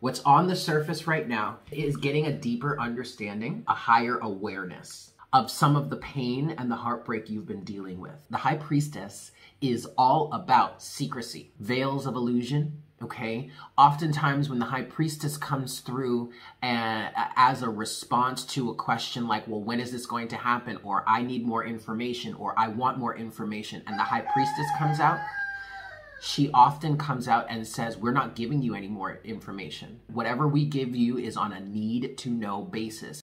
What's on the surface right now is getting a deeper understanding, a higher awareness of some of the pain and the heartbreak you've been dealing with. The High Priestess is all about secrecy, veils of illusion, okay? Oftentimes when the High Priestess comes through as a response to a question like, well, when is this going to happen? Or I need more information, or I want more information. And the High Priestess comes out, she often comes out and says, we're not giving you any more information. Whatever we give you is on a need-to-know basis.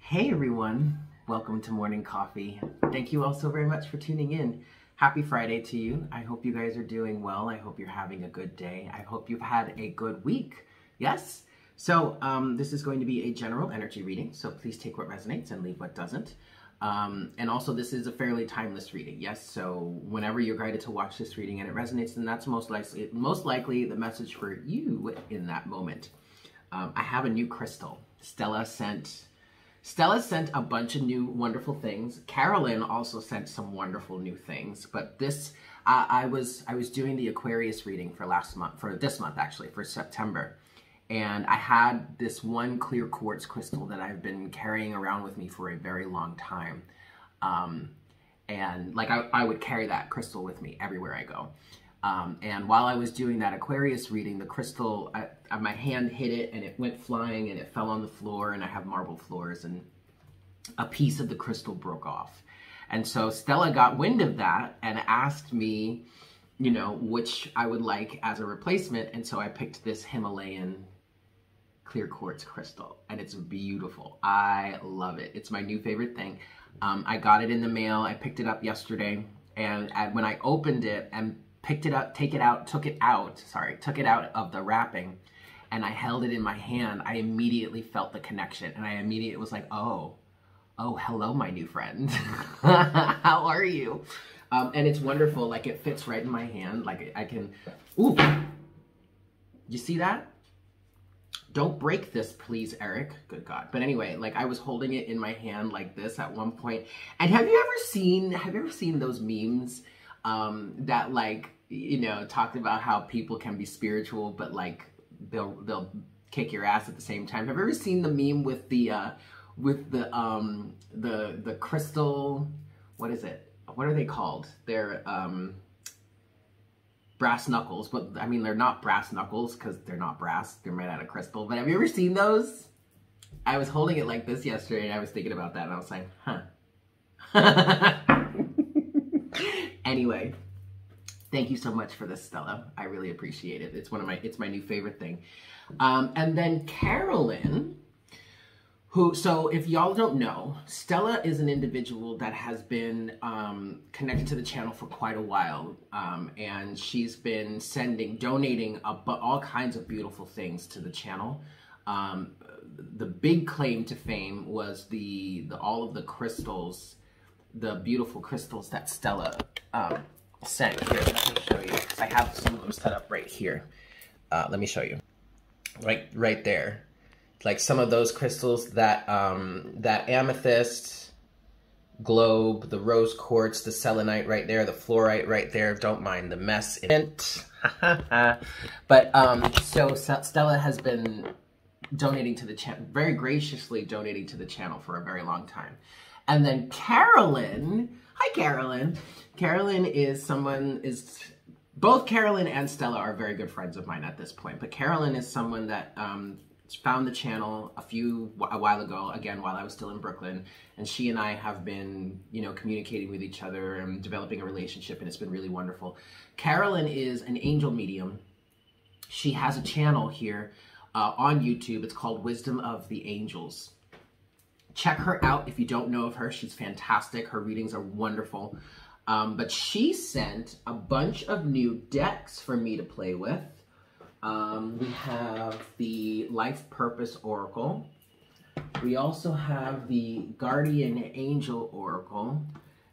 Hey everyone, welcome to Morning Coffee. Thank you all so very much for tuning in. Happy Friday to you. I hope you guys are doing well. I hope you're having a good day. I hope you've had a good week. Yes? So this is going to be a general energy reading, so please take what resonates and leave what doesn't. And also this is a fairly timeless reading, yes? So whenever you're guided to watch this reading and it resonates, then that's most likely the message for you in that moment. I have a new crystal. Stella sent a bunch of new wonderful things. Carolyn also sent some wonderful new things, but this, I was doing the Aquarius reading for this month actually, for September. And I had this one clear quartz crystal that I've been carrying around with me for a very long time. And like I would carry that crystal with me everywhere I go. And while I was doing that Aquarius reading, the crystal, my hand hit it and it went flying and it fell on the floor, and I have marble floors, and a piece of the crystal broke off. And so Stella got wind of that and asked me, you know, which I would like as a replacement. And so I picked this Himalayan clear quartz crystal, and it's beautiful. I love it. It's my new favorite thing. I got it in the mail. I picked it up yesterday, and when I opened it and took it out of the wrapping, and I held it in my hand, I immediately felt the connection, and I immediately was like, oh, hello, my new friend. How are you? And it's wonderful. Like, it fits right in my hand. Like, I can, ooh, you see that? Don't break this, please, Eric. Good God. But anyway, like, I was holding it in my hand like this at one point. And have you ever seen those memes that, like, you know, talked about how people can be spiritual, but like they'll kick your ass at the same time? Have you ever seen the meme with the crystal, what is it? What are they called? They're brass knuckles, but I mean, they're not brass knuckles because they're not brass. They're made out of crystal. But have you ever seen those? I was holding it like this yesterday, and I was thinking about that, and I was like, huh. Anyway, thank you so much for this, Stella. I really appreciate it. It's my new favorite thing. And then Carolyn, so if y'all don't know, Stella is an individual that has been connected to the channel for quite a while, and she's been donating all kinds of beautiful things to the channel. The big claim to fame was all of the crystals, the beautiful crystals that Stella sent. Here, let me show you, because I have some of them set up right here. Let me show you, right there. Like some of those crystals, that amethyst, globe, the rose quartz, the selenite right there, the fluorite right there. Don't mind the mess in it. But so Stella has been donating to the channel, very graciously donating to the channel for a very long time. And then Carolyn, hi Carolyn. Carolyn is both Carolyn and Stella are very good friends of mine at this point. But Carolyn is someone that found the channel a while ago, again, while I was still in Brooklyn, and she and I have been, you know, communicating with each other and developing a relationship, and it's been really wonderful. Carolyn is an angel medium. She has a channel here on YouTube. It's called Wisdom of the Angels. Check her out if you don't know of her. She's fantastic. Her readings are wonderful. But she sent a bunch of new decks for me to play with. We have the Life Purpose Oracle. We also have the Guardian Angel Oracle.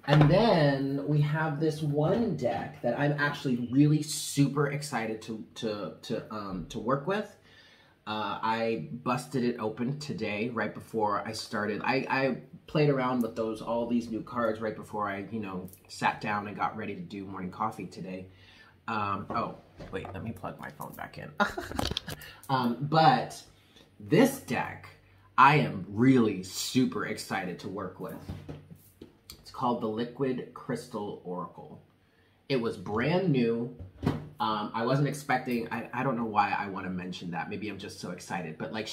And then we have this one deck that I'm actually really super excited to work with. I busted it open today right before I started. I played around with all these new cards right before I, you know, sat down and got ready to do morning coffee today. Oh, wait, let me plug my phone back in. But this deck, I am really super excited to work with. It's called the Liquid Crystal Oracle. It was brand new. I wasn't expecting, I don't know why I want to mention that. Maybe I'm just so excited. But like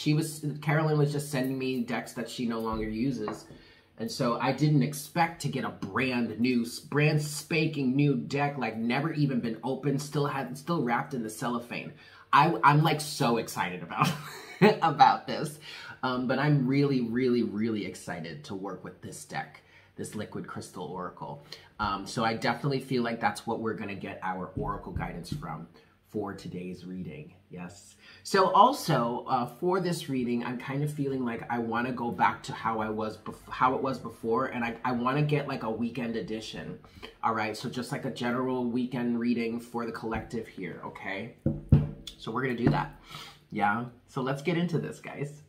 Carolyn was just sending me decks that she no longer uses. And so I didn't expect to get a brand spanking new deck, like never even been opened, still wrapped in the cellophane. I'm like so excited about, about this. But I'm really, really, really excited to work with this deck, this Liquid Crystal Oracle. So I definitely feel like that's what we're going to get our oracle guidance from for today's reading. Yes. So also for this reading, I'm kind of feeling like I want to go back to how it was before, and I want to get like a weekend edition. All right. So just like a general weekend reading for the collective here. Okay. So we're going to do that. Yeah. So let's get into this, guys.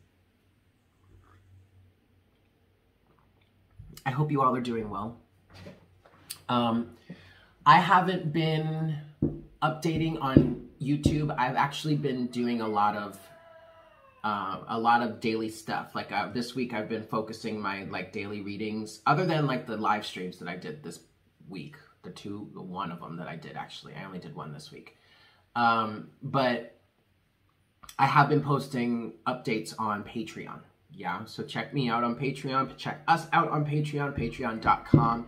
I hope you all are doing well. I haven't been updating on YouTube. I've actually been doing a lot of daily stuff. Like this week, I've been focusing my like daily readings, other than like the live streams that I did this week. One of them that I did actually. I only did one this week, but I have been posting updates on Patreon. Yeah, so check me out on Patreon. Check us out on Patreon, patreon.com/Divine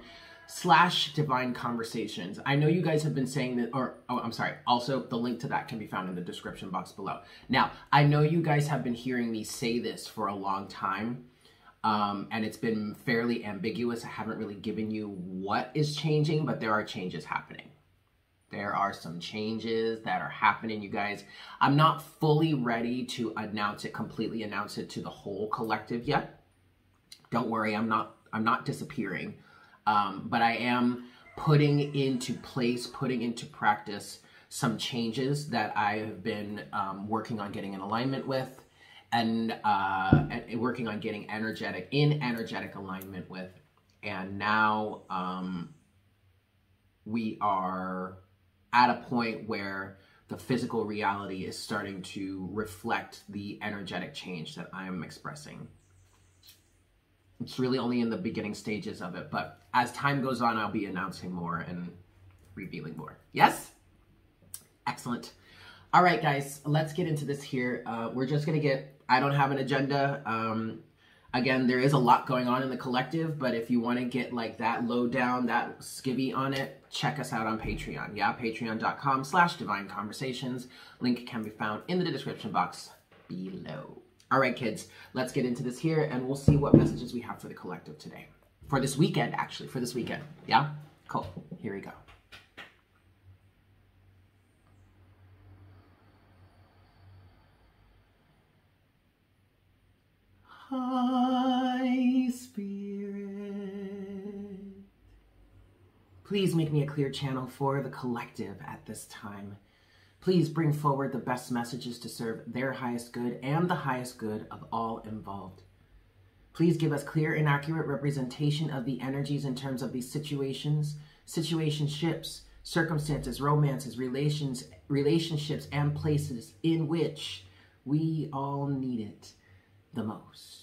Conversations. I know you guys have been saying that, I'm sorry. Also, the link to that can be found in the description box below. Now, I know you guys have been hearing me say this for a long time, and it's been fairly ambiguous. I haven't really given you what is changing, but there are changes happening. There are some changes that are happening, you guys. I'm not fully ready to completely announce it to the whole collective yet. Don't worry, I'm not disappearing. But I am putting into place, putting into practice some changes that I have been working on getting in alignment with, and working on getting energetic alignment with. And now we are at a point where the physical reality is starting to reflect the energetic change that I'm expressing. It's really only in the beginning stages of it, but as time goes on, I'll be announcing more and revealing more. Yes? Excellent. All right, guys, let's get into this here. We're just going to get, I don't have an agenda. Again, there is a lot going on in the collective, but if you want to get like that lowdown, that skivvy on it, check us out on Patreon. Yeah, patreon.com/Divine Conversations. Link can be found in the description box below. All right, kids, let's get into this here, and we'll see what messages we have for the collective today. For this weekend, actually, for this weekend. Yeah? Cool. Here we go. High Spirit, please make me a clear channel for the collective at this time. Please bring forward the best messages to serve their highest good and the highest good of all involved. Please give us clear and accurate representation of the energies in terms of these situations, situationships, circumstances, romances, relationships, and places in which we all need it the most.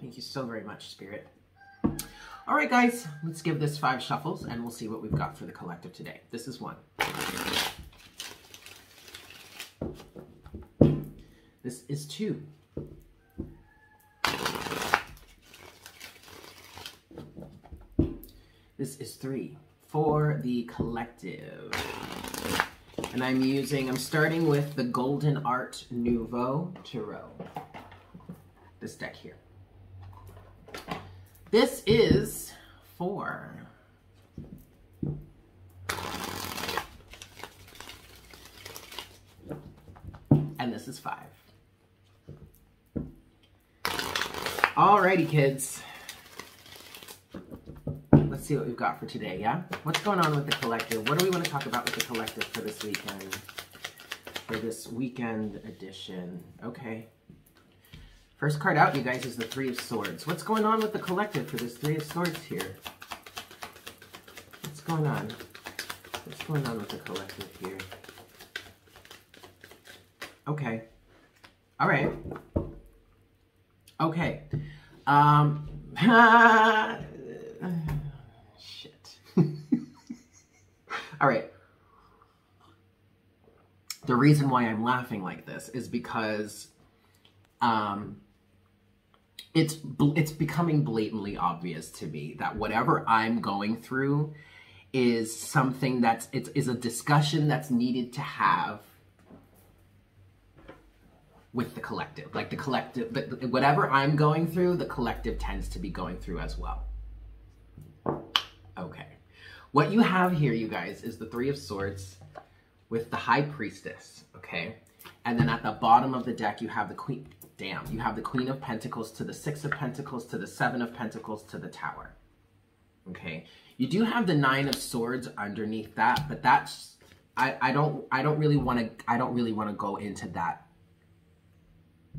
Thank you so very much, Spirit. All right, guys, let's give this 5 shuffles and we'll see what we've got for the collective today. This is 1. This is 2. This is 3 for the collective. And I'm starting with the Golden Art Nouveau Tarot. This deck here. This is 4. And this is 5. Alrighty, kids. Let's see what we've got for today, yeah? What's going on with the collective? What do we want to talk about with the collective for this weekend? For this weekend edition. Okay. First card out, you guys, is the Three of Swords. What's going on with the collective for this Three of Swords here? What's going on? What's going on with the collective here? Okay. All right. Okay. Shit. All right. The reason why I'm laughing like this is because it's becoming blatantly obvious to me that whatever I'm going through is something that's, it is a discussion that's needed to have with the collective. Like the collective, but whatever I'm going through, the collective tends to be going through as well. Okay. What you have here, you guys, is the Three of Swords with the High Priestess, okay? And then at the bottom of the deck, you have the Queen. Damn, you have the Queen of Pentacles to the Six of Pentacles to the Seven of Pentacles to the Tower. Okay, you do have the Nine of Swords underneath that, but that's I don't really want to go into that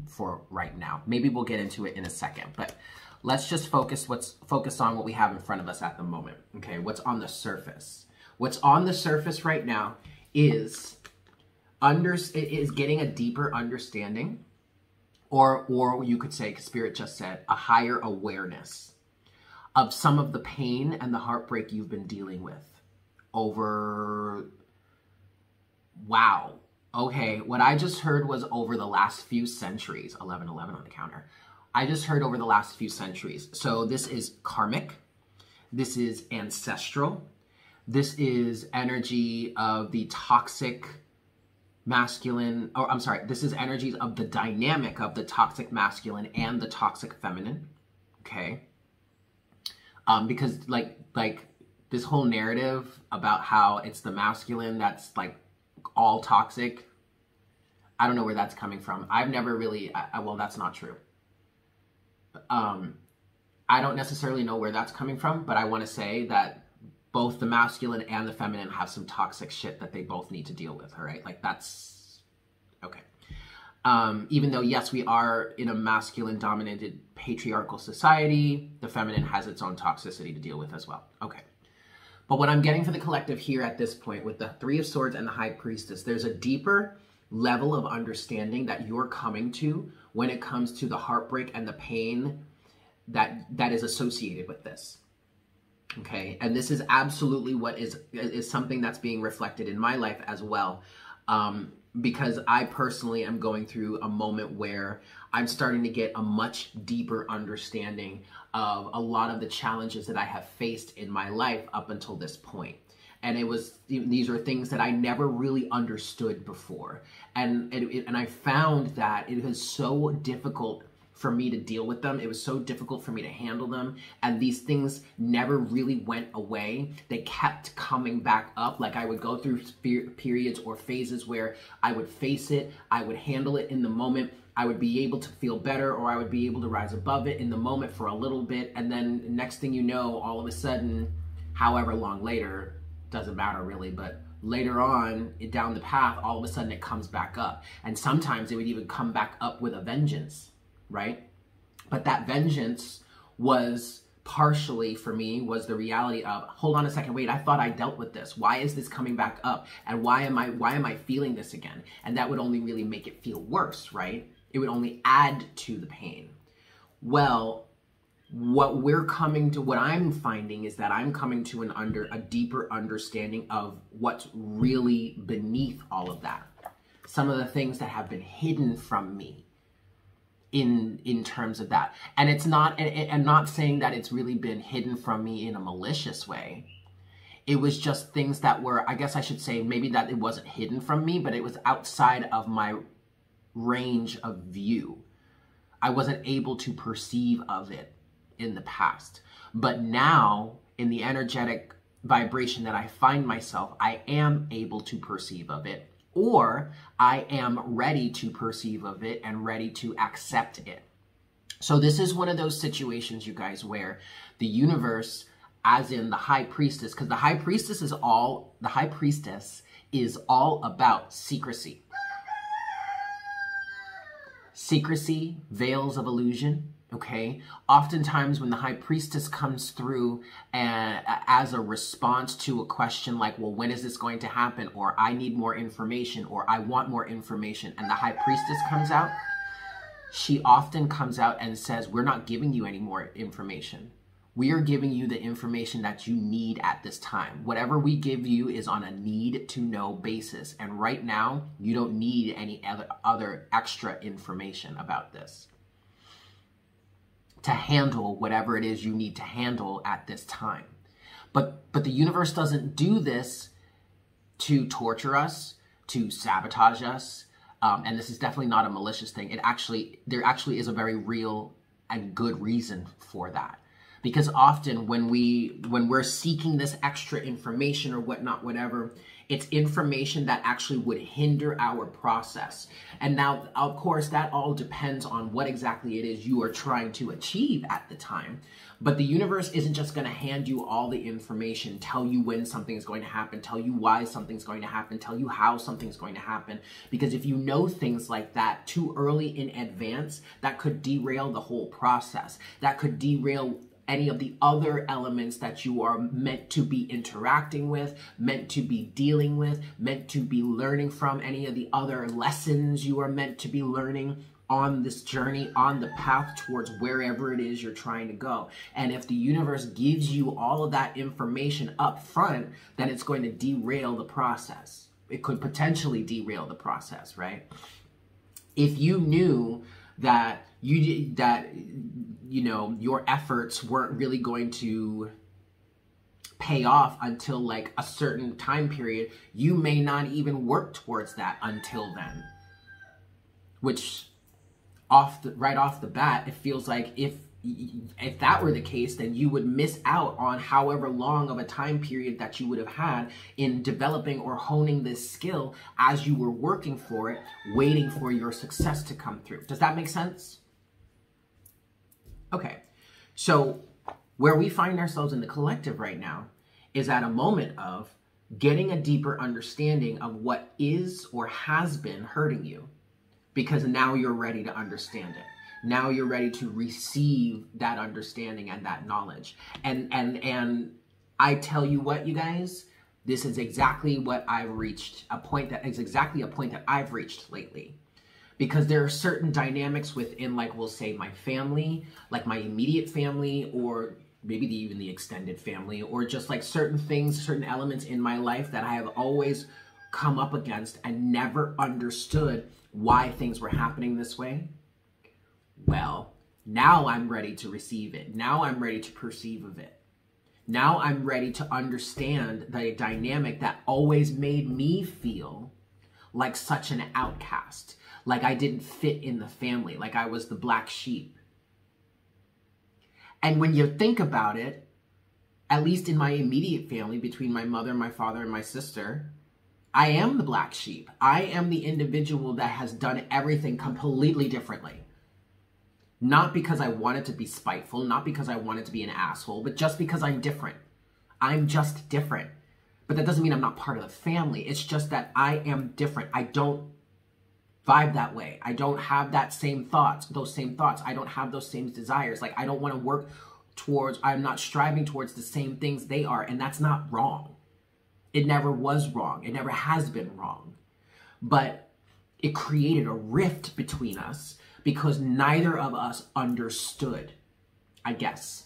for right now. Maybe we'll get into it in a second, but let's just focus on what we have in front of us at the moment. Okay, what's on the surface? What's on the surface right now is it is getting a deeper understanding, or you could say, Spirit just said, a higher awareness of some of the pain and the heartbreak you've been dealing with over, wow, okay, what I just heard was over the last few centuries, 1111 on the counter. I just heard over the last few centuries. So this is karmic, this is ancestral, this is energy of the toxic masculine, or I'm sorry, this is energies of the dynamic of the toxic masculine and the toxic feminine, okay? Because like this whole narrative about how it's the masculine that's like all toxic, I don't know where that's coming from. I've never really, well, that's not true. I don't necessarily know where that's coming from, but I want to say that both the masculine and the feminine have some toxic shit that they both need to deal with, all right? Like that's, okay. Even though, yes, we are in a masculine-dominated patriarchal society, the feminine has its own toxicity to deal with as well. Okay. But what I'm getting for the collective here at this point with the Three of Swords and the High Priestess, there's a deeper level of understanding that you're coming to when it comes to the heartbreak and the pain that is associated with this. Okay, and this is absolutely what is something that's being reflected in my life as well, because I personally am going through a moment where I'm starting to get a much deeper understanding of a lot of the challenges that I have faced in my life up until this point. And it was, these are things that I never really understood before. And I found that it was so difficult for me to deal with them. It was so difficult for me to handle them. And these things never really went away. They kept coming back up. Like I would go through periods or phases where I would face it, I would handle it in the moment, I would be able to feel better, or I would be able to rise above it in the moment for a little bit. And then next thing you know, all of a sudden, however long later, doesn't matter really, but later on down the path, all of a sudden it comes back up. And sometimes it would even come back up with a vengeance. Right? But that vengeance was partially, for me, was the reality of, hold on a second, wait, I thought I dealt with this. Why is this coming back up? And why am I feeling this again? And that would only really make it feel worse, right? It would only add to the pain. Well, what I'm finding is that I'm coming to a deeper understanding of what's really beneath all of that. Some of the things that have been hidden from me in terms of that. And it's not, and I'm not saying that it's really been hidden from me in a malicious way. It was just things that were, I guess I should say, maybe that it wasn't hidden from me, but it was outside of my range of view. I wasn't able to perceive of it in the past. But now, in the energetic vibration that I find myself, I am able to perceive of it. Or I am ready to perceive of it and ready to accept it. So this is one of those situations, you guys, where the universe, as in the high priestess, because the high priestess is all about secrecy. Secrecy, veils of illusion, okay? Oftentimes when the high priestess comes through as a response to a question like, well, when is this going to happen? Or I need more information, or I want more information. And the high priestess comes out, she often comes out and says, we're not giving you any more information. We are giving you the information that you need at this time. Whatever we give you is on a need-to-know basis. And right now, you don't need any other extra information about this to handle whatever it is you need to handle at this time. But the universe doesn't do this to torture us, to sabotage us. And this is definitely not a malicious thing. There actually is a very real and good reason for that. Because often when we're seeking this extra information or whatnot, whatever, it's information that actually would hinder our process. And now, of course, that all depends on what exactly it is you are trying to achieve at the time. But the universe isn't just going to hand you all the information, tell you when something is going to happen, tell you why something's going to happen, tell you how something's going to happen. Because if you know things like that too early in advance, that could derail the whole process. That could derail any of the other elements that you are meant to be interacting with, meant to be dealing with, meant to be learning from, any of the other lessons you are meant to be learning on this journey, on the path towards wherever it is you're trying to go. And if the universe gives you all of that information up front, then it's going to derail the process. It could potentially derail the process, right? If you knew that you know, your efforts weren't really going to pay off until like a certain time period, you may not even work towards that until then. Which right off the bat, it feels like if that were the case, then you would miss out on however long of a time period that you would have had in developing or honing this skill as you were working for it, waiting for your success to come through. Does that make sense? Okay, so where we find ourselves in the collective right now is at a moment of getting a deeper understanding of what is or has been hurting you, because now you're ready to understand it. Now you're ready to receive that understanding and that knowledge. And I tell you what, you guys, this is exactly what I've reached, a point that I've reached lately. Because there are certain dynamics within, like, we'll say my family, like my immediate family, or maybe even the extended family, or just like certain things, certain elements in my life that I have always come up against and never understood why things were happening this way. Well, now I'm ready to receive it. Now I'm ready to perceive of it. Now I'm ready to understand the dynamic that always made me feel like such an outcast, like I didn't fit in the family, like I was the black sheep. And when you think about it, at least in my immediate family, between my mother, my father, and my sister, I am the black sheep. I am the individual that has done everything completely differently. Not because I wanted to be spiteful, not because I wanted to be an asshole, but just because I'm different. I'm just different. But that doesn't mean I'm not part of the family. It's just that I am different. I don't vibe that way. I don't have that same thoughts, those same thoughts. I don't have those same desires. Like, I don't want to work towards, I'm not striving towards the same things they are. And that's not wrong. It never was wrong. It never has been wrong. But it created a rift between us because neither of us understood, I guess.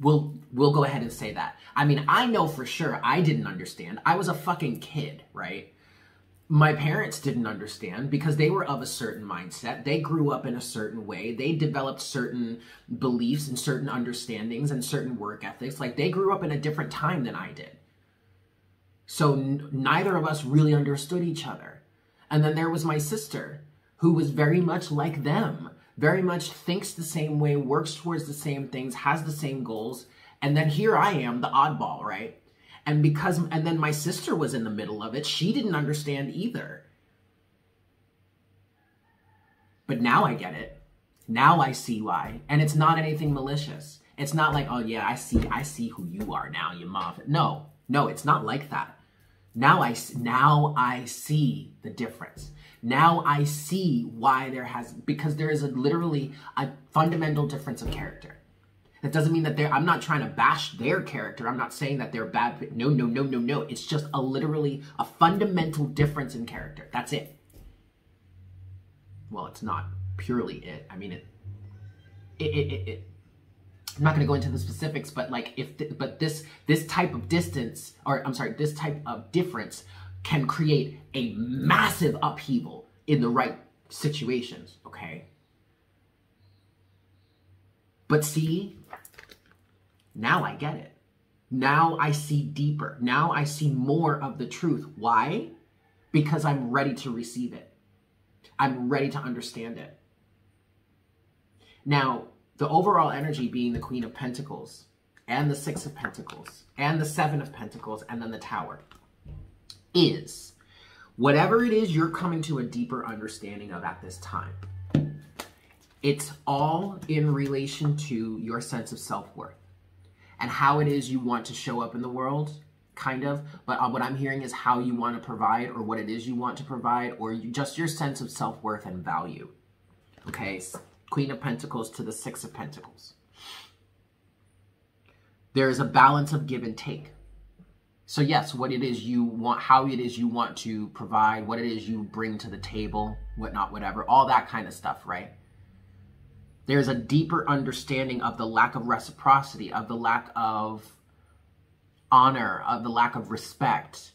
We'll go ahead and say that. I mean, I know for sure I didn't understand. I was a fucking kid, right? My parents didn't understand because they were of a certain mindset. They grew up in a certain way. They developed certain beliefs and certain understandings and certain work ethics. Like, they grew up in a different time than I did. So neither of us really understood each other. And then there was my sister, who was very much like them. Very much thinks the same way, works towards the same things, has the same goals. And then here I am, the oddball, right? And then my sister was in the middle of it. She didn't understand either. But now I get it. Now I see why. And it's not anything malicious. It's not like, oh yeah, I see who you are now, you muff. No, no, it's not like that. Now I see the difference. Now I see why there has, because there is literally a fundamental difference of character. That doesn't mean that I'm not trying to bash their character. I'm not saying that they're bad. No, no, no, no, no. It's just literally a fundamental difference in character. That's it. Well, it's not purely it. I mean, I'm not going to go into the specifics, but like this type of distance, or I'm sorry, this type of difference can create a massive upheaval in the right situations, okay? But see, now I get it. Now I see deeper. Now I see more of the truth. Why? Because I'm ready to receive it. I'm ready to understand it. Now, the overall energy being the Queen of Pentacles and the Six of Pentacles and the Seven of Pentacles and then the Tower is whatever it is you're coming to a deeper understanding of at this time. It's all in relation to your sense of self-worth and how it is you want to show up in the world, kind of, but what I'm hearing is how you want to provide or what it is you want to provide or just your sense of self-worth and value. Okay, Queen of Pentacles to the Six of Pentacles. There is a balance of give and take. So yes, what it is you want, how it is you want to provide, what it is you bring to the table, whatnot, whatever, all that kind of stuff, right? There's a deeper understanding of the lack of reciprocity, of the lack of honor, of the lack of respect,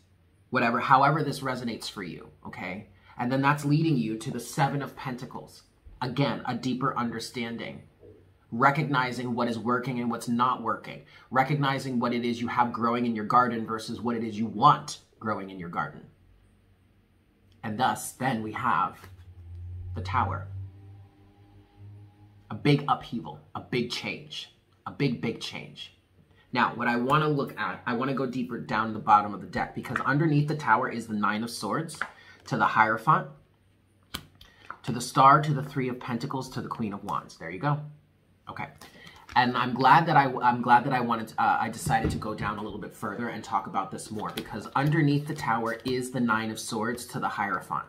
whatever, however this resonates for you, okay? And then that's leading you to the Seven of Pentacles. Again, a deeper understanding, recognizing what is working and what's not working, recognizing what it is you have growing in your garden versus what it is you want growing in your garden. And thus, then we have the Tower. A big upheaval, a big change, a big, big change. Now, what I want to look at, I want to go deeper down the bottom of the deck because underneath the Tower is the Nine of Swords to the Hierophant, to the Star, to the Three of Pentacles, to the Queen of Wands. There you go. Okay. And I decided to go down a little bit further and talk about this more because underneath the Tower is the Nine of Swords to the Hierophant.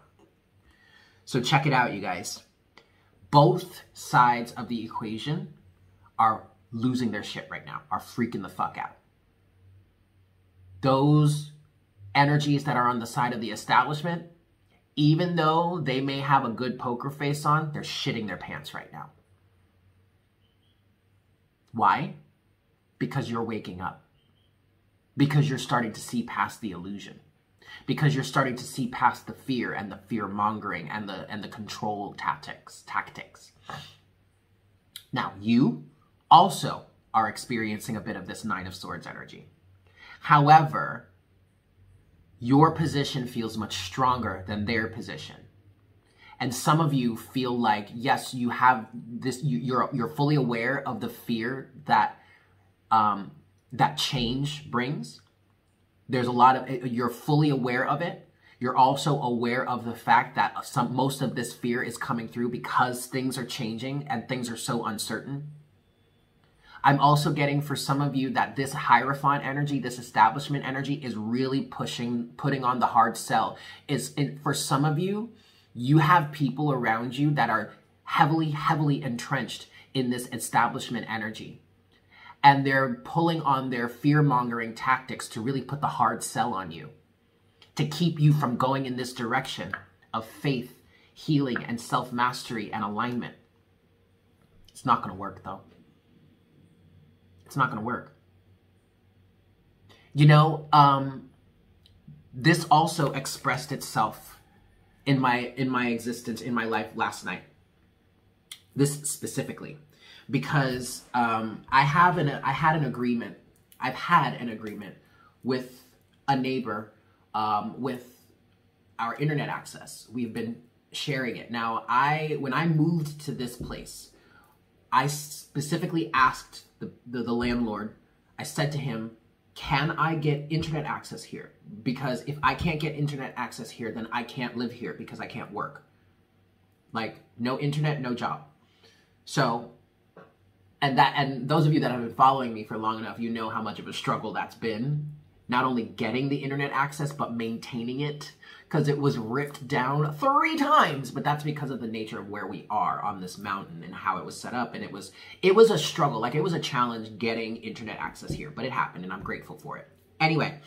So check it out, you guys. Both sides of the equation are losing their shit right now, are freaking the fuck out. Those energies that are on the side of the establishment, even though they may have a good poker face on, they're shitting their pants right now. Why? Because you're waking up. Because you're starting to see past the illusion. Because you're starting to see past the fear and the fear-mongering and the control tactics. Now, you also are experiencing a bit of this Nine of Swords energy. However, your position feels much stronger than their position. And some of you feel like, yes, you have this, you're fully aware of the fear that, that change brings. There's a lot of, you're fully aware of it. You're also aware of the fact that most of this fear is coming through because things are changing and things are so uncertain. I'm also getting for some of you that this Hierophant energy, this establishment energy is really putting on the hard sell. For some of you, you have people around you that are heavily, heavily entrenched in this establishment energy. And they're pulling on their fear-mongering tactics to really put the hard sell on you, to keep you from going in this direction of faith, healing, and self-mastery and alignment. It's not going to work, though. It's not going to work. You know, this also expressed itself in my existence, in my life last night. This specifically, because I've had an agreement with a neighbor with our internet access. We've been sharing it. Now, when I moved to this place, I specifically asked the landlord, I said to him, can I get internet access here? Because if I can't get internet access here, then I can't live here because I can't work. Like, no internet, no job. So, and those of you that have been following me for long enough, you know how much of a struggle that's been. Not only getting the internet access, but maintaining it, because it was ripped down 3 times. But that's because of the nature of where we are on this mountain and how it was set up. And it was a struggle. Like, it was a challenge getting internet access here, but it happened and I'm grateful for it. Anyway,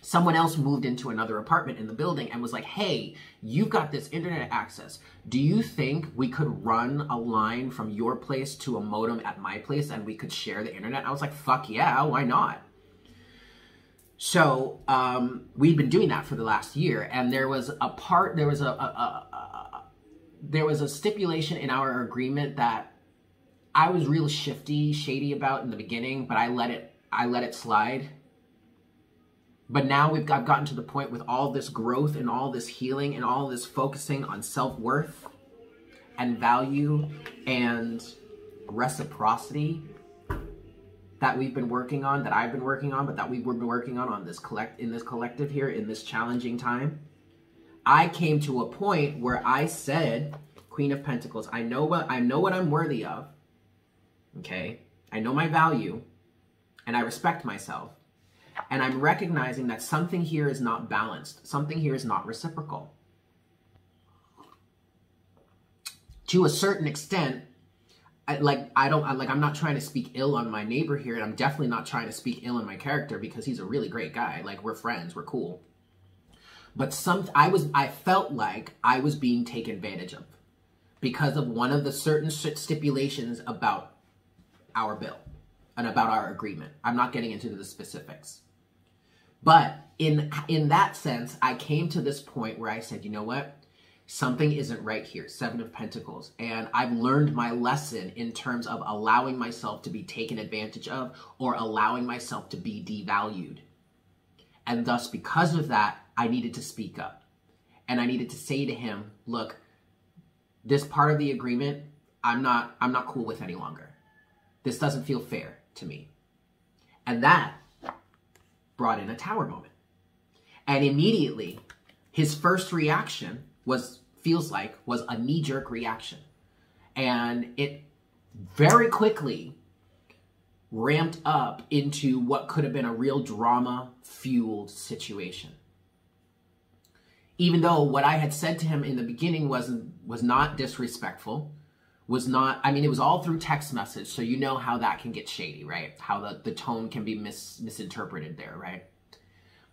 someone else moved into another apartment in the building and was like, hey, you've got this internet access. Do you think we could run a line from your place to a modem at my place and we could share the internet? I was like, fuck yeah, why not? So we'd been doing that for the last year, and there was a stipulation in our agreement that I was real shady about in the beginning, but I let it slide. But now I've gotten to the point with all this growth and all this healing and all this focusing on self-worth and value and reciprocity that we've been working on, that I've been working on, but that we've been working on this collective here in this challenging time. I came to a point where I said, Queen of Pentacles, I know what I'm worthy of. Okay? I know my value and I respect myself. And I'm recognizing that something here is not balanced. Something here is not reciprocal. To a certain extent, I'm not trying to speak ill on my neighbor here, and I'm definitely not trying to speak ill on my character because he's a really great guy. Like, we're friends, we're cool. But I felt like I was being taken advantage of because of one of the certain stipulations about our bill and about our agreement. I'm not getting into the specifics. But in that sense, I came to this point where I said, you know what? Something isn't right here, 7 of Pentacles. And I've learned my lesson in terms of allowing myself to be taken advantage of or allowing myself to be devalued. And thus, because of that, I needed to speak up. And I needed to say to him, look, this part of the agreement, I'm not cool with any longer. This doesn't feel fair to me. And that brought in a Tower moment. And immediately, his first reaction was a knee-jerk reaction, and it very quickly ramped up into what could have been a real drama-fueled situation. Even though what I had said to him in the beginning was not disrespectful, it was all through text message, so you know how that can get shady, right? How the tone can be misinterpreted there, right?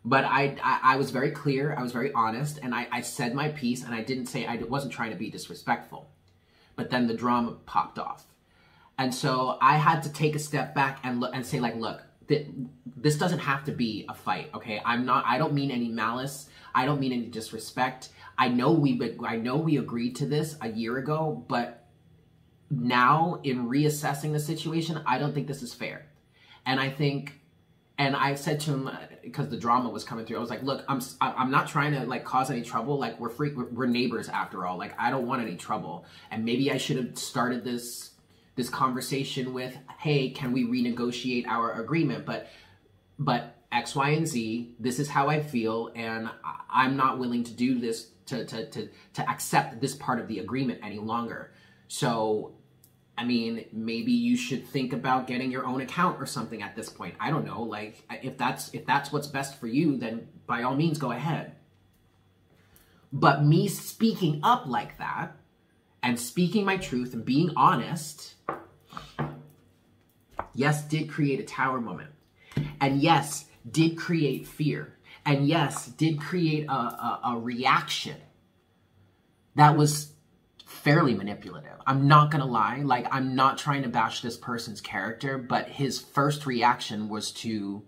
But I was very clear, I was very honest, and I said my piece, and I wasn't trying to be disrespectful. But then the drama popped off. And so I had to take a step back and say, like, look, this doesn't have to be a fight, okay? I don't mean any malice, I don't mean any disrespect. I know we agreed to this a year ago, but now in reassessing the situation, I don't think this is fair. And I said to him, because the drama was coming through, I was like, look, I'm not trying to, like, cause any trouble. Like, we're neighbors after all. Like, I don't want any trouble. And maybe I should have started this conversation with, hey, can we renegotiate our agreement? But X, Y, and Z, this is how I feel. And I'm not willing to do this, to accept this part of the agreement any longer. So, I mean, maybe you should think about getting your own account or something at this point. I don't know. Like, if that's what's best for you, then by all means, go ahead. But me speaking up like that and speaking my truth and being honest, yes, did create a Tower moment. And yes, did create fear. And yes, did create a reaction that was fairly manipulative. I'm not gonna lie. Like, I'm not trying to bash this person's character, but his first reaction was to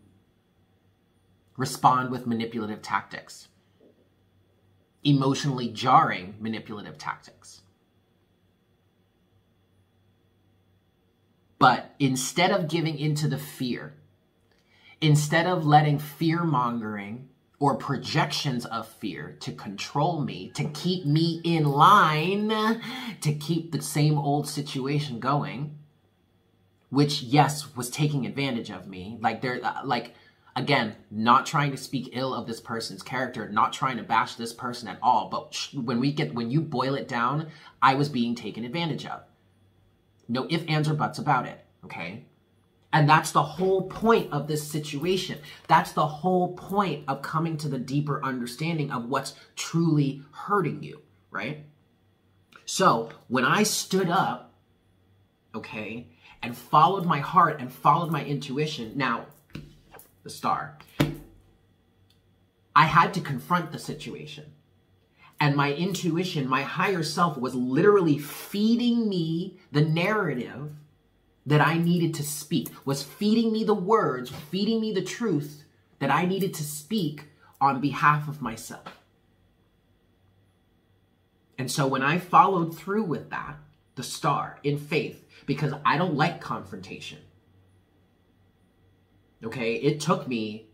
respond with manipulative tactics. Emotionally jarring manipulative tactics. But instead of giving into the fear, instead of letting fear-mongering or projections of fear to control me, to keep me in line, to keep the same old situation going, which, yes, was taking advantage of me. Like, Again, not trying to speak ill of this person's character, not trying to bash this person at all, but when you boil it down, I was being taken advantage of. No ifs, ands, or buts about it, okay? And that's the whole point of this situation. That's the whole point of coming to the deeper understanding of what's truly hurting you, right? So when I stood up, okay, and followed my heart and followed my intuition, now, the star, I had to confront the situation. And my intuition, my higher self, was literally feeding me the narrative that I needed to speak, was feeding me the words, feeding me the truth that I needed to speak on behalf of myself. And so when I followed through with that, the star, in faith, because I don't like confrontation, okay, it took me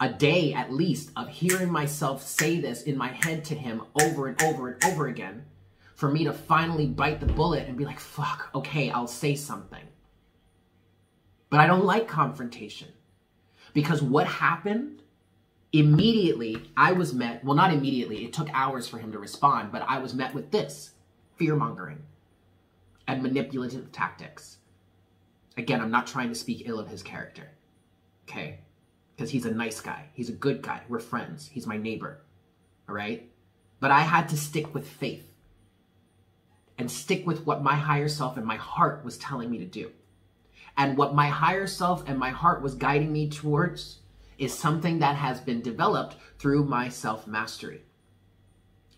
a day at least of hearing myself say this in my head to him over and over and over again for me to finally bite the bullet and be like, fuck, okay, I'll say something. But I don't like confrontation, because what happened immediately, I was met, well, not immediately, it took hours for him to respond, but I was met with this, fear-mongering and manipulative tactics. Again, I'm not trying to speak ill of his character, okay? Because he's a nice guy. He's a good guy. We're friends. He's my neighbor, all right? But I had to stick with faith and stick with what my higher self and my heart was telling me to do. And what my higher self and my heart was guiding me towards is something that has been developed through my self-mastery,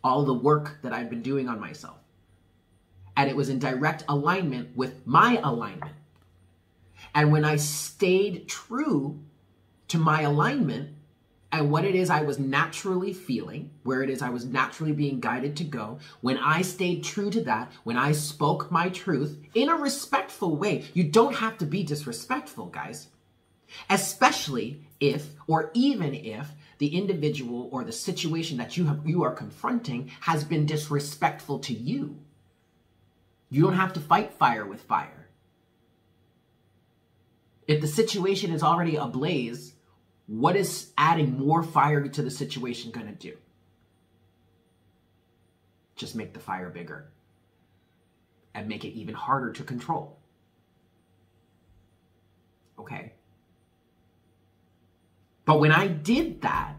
all the work that I've been doing on myself. And it was in direct alignment with my alignment. And when I stayed true to my alignment and what it is I was naturally feeling, where it is I was naturally being guided to go, when I stayed true to that, when I spoke my truth in a respectful way, you don't have to be disrespectful, guys, especially if, or even if, the individual or the situation that you are confronting has been disrespectful to you. You don't have to fight fire with fire. If the situation is already ablaze, what is adding more fire to the situation going to do? Just make the fire bigger and make it even harder to control. Okay? But when I did that,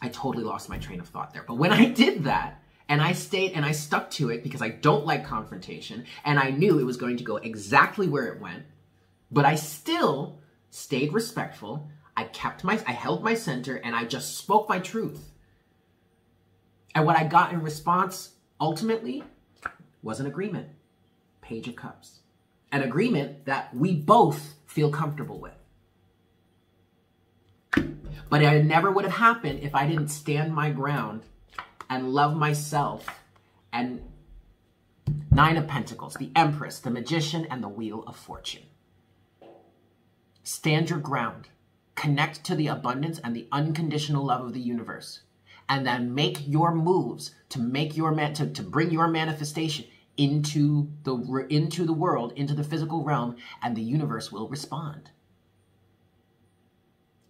I totally lost my train of thought there. But when I did that, and I stayed and I stuck to it because I don't like confrontation, and I knew it was going to go exactly where it went, but I still stayed respectful. I held my center, and I just spoke my truth. And what I got in response ultimately was an agreement, Page of Cups, an agreement that we both feel comfortable with. But it never would have happened if I didn't stand my ground and love myself. And Nine of Pentacles, the Empress, the Magician, and the Wheel of Fortune. Stand your ground. Connect to the abundance and the unconditional love of the universe. And then make your moves to make your to bring your manifestation into the world, into the physical realm, and the universe will respond.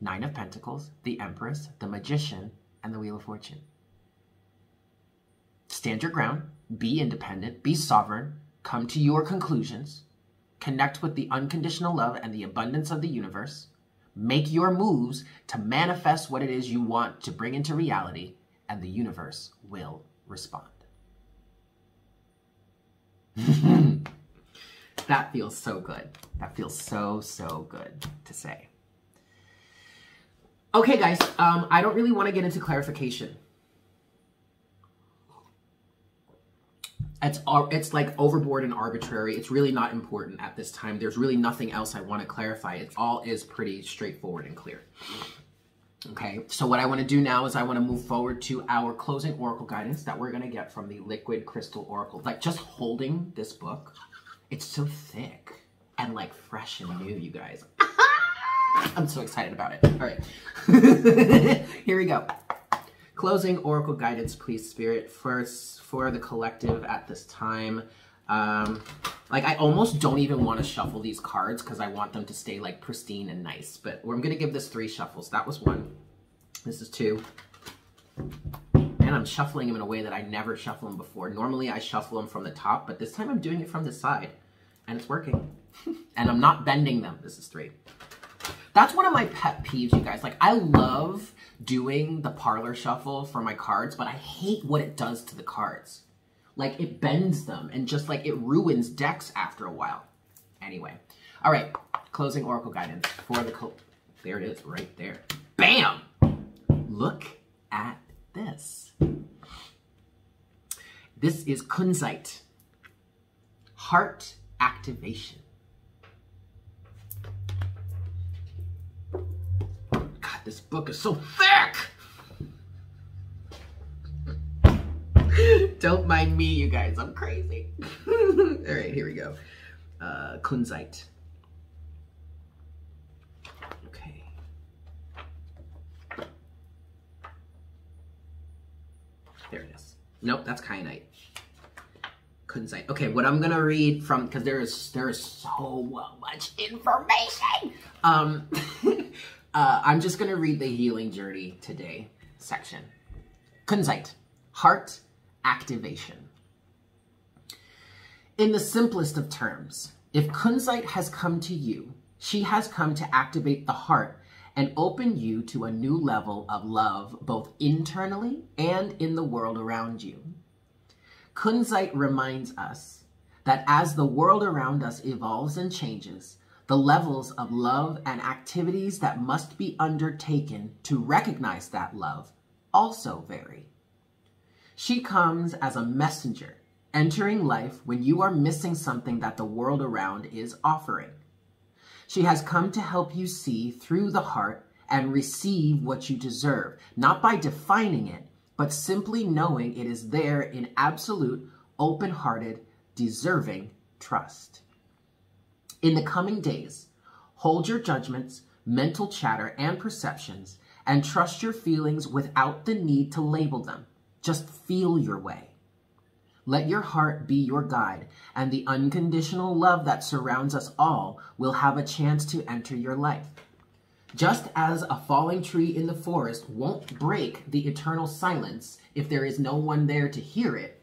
Nine of Pentacles, the Empress, the Magician, and the Wheel of Fortune. Stand your ground, be independent, be sovereign, come to your conclusions, connect with the unconditional love and the abundance of the universe, make your moves to manifest what it is you want to bring into reality, and the universe will respond. That feels so good. That feels so, so good to say. Okay, guys, I don't really want to get into clarification. It's like overboard and arbitrary. It's really not important at this time. There's really nothing else I want to clarify. It all is pretty straightforward and clear. Okay, so what I want to do now is I want to move forward to our closing oracle guidance that we're going to get from the Liquid Crystal Oracle. Like, just holding this book, it's so thick and like fresh and new, you guys. I'm so excited about it. All right, here we go. Closing oracle guidance, please, Spirit, for the collective at this time. Like, I almost don't even want to shuffle these cards because I want them to stay, like, pristine and nice. But I'm going to give this 3 shuffles. That was 1. This is 2. And I'm shuffling them in a way that I never shuffle them before. Normally, I shuffle them from the top, but this time I'm doing it from the side. And it's working. And I'm not bending them. This is 3. That's one of my pet peeves, you guys. Like, I love doing the parlor shuffle for my cards, but I hate what it does to the cards. Like, it bends them and just, like, it ruins decks after a while. Anyway. All right. Closing oracle guidance for the... There it is right there. Bam! Look at this. This is Kunzite. Heart activation. God, this book is so thick! Don't mind me, you guys. I'm crazy. All right, here we go. Kunzite. Okay. There it is. Nope, that's kyanite. Kunzite. Okay, what I'm gonna read from, because there is so much information. I'm just gonna read the healing journey today section. Kunzite. Heart activation. In the simplest of terms, if Kunzite has come to you, she has come to activate the heart and open you to a new level of love, both internally and in the world around you. Kunzite reminds us that as the world around us evolves and changes, the levels of love and activities that must be undertaken to recognize that love also vary. She comes as a messenger, entering life when you are missing something that the world around is offering. She has come to help you see through the heart and receive what you deserve, not by defining it, but simply knowing it is there in absolute, open-hearted, deserving trust. In the coming days, hold your judgments, mental chatter, and perceptions, and trust your feelings without the need to label them. Just feel your way. Let your heart be your guide, and the unconditional love that surrounds us all will have a chance to enter your life. Just as a falling tree in the forest won't break the eternal silence if there is no one there to hear it,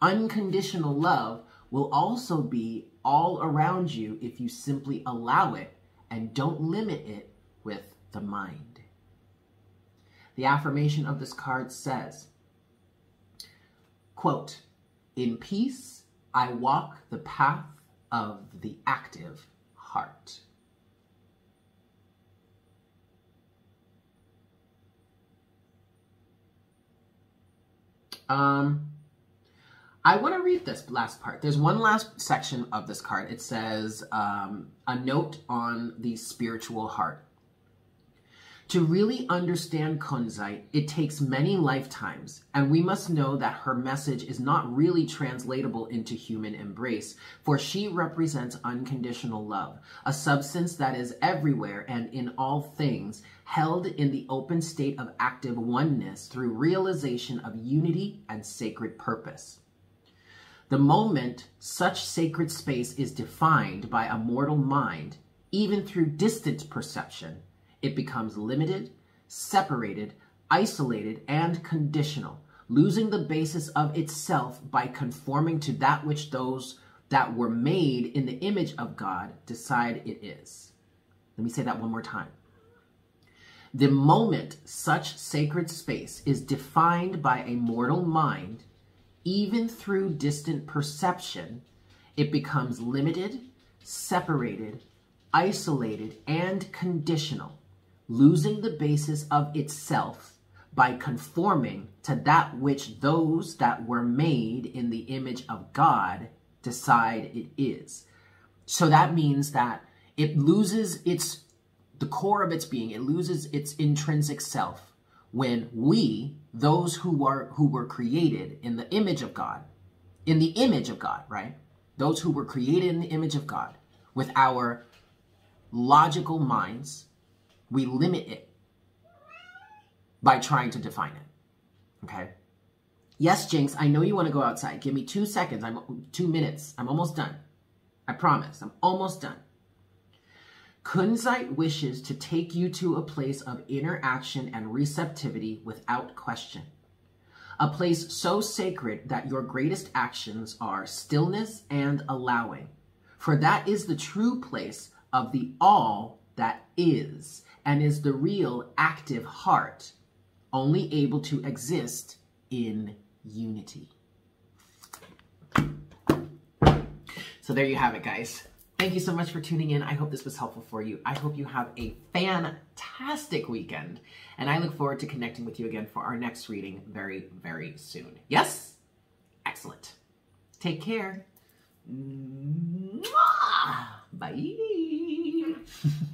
unconditional love will also be all around you if you simply allow it and don't limit it with the mind. The affirmation of this card says, quote, "In peace, I walk the path of the active heart." I want to read this last part. There's one last section of this card. It says, a note on the spiritual heart. To really understand Kunzite, it takes many lifetimes, and we must know that her message is not really translatable into human embrace, for she represents unconditional love, a substance that is everywhere and in all things, held in the open state of active oneness through realization of unity and sacred purpose. The moment such sacred space is defined by a mortal mind, even through distant perception, it becomes limited, separated, isolated, and conditional, losing the basis of itself by conforming to that which those that were made in the image of God decide it is. Let me say that one more time. The moment such sacred space is defined by a mortal mind, even through distant perception, it becomes limited, separated, isolated, and conditional, losing the basis of itself by conforming to that which those that were made in the image of God decide it is. So that means that it loses the core of its being. It loses its intrinsic self when we, those who were created in the image of God, right? Those who were created in the image of God, with our logical minds, we limit it by trying to define it, okay? Yes, Jinx, I know you want to go outside. Give me 2 seconds. 2 minutes. I'm almost done. I promise. I'm almost done. Kunzite wishes to take you to a place of interaction and receptivity without question. A place so sacred that your greatest actions are stillness and allowing. For that is the true place of the all that is, and is the real active heart, only able to exist in unity. So there you have it, guys. Thank you so much for tuning in. I hope this was helpful for you. I hope you have a fantastic weekend, and I look forward to connecting with you again for our next reading very, very soon. Yes? Excellent. Take care. Mwah! Bye.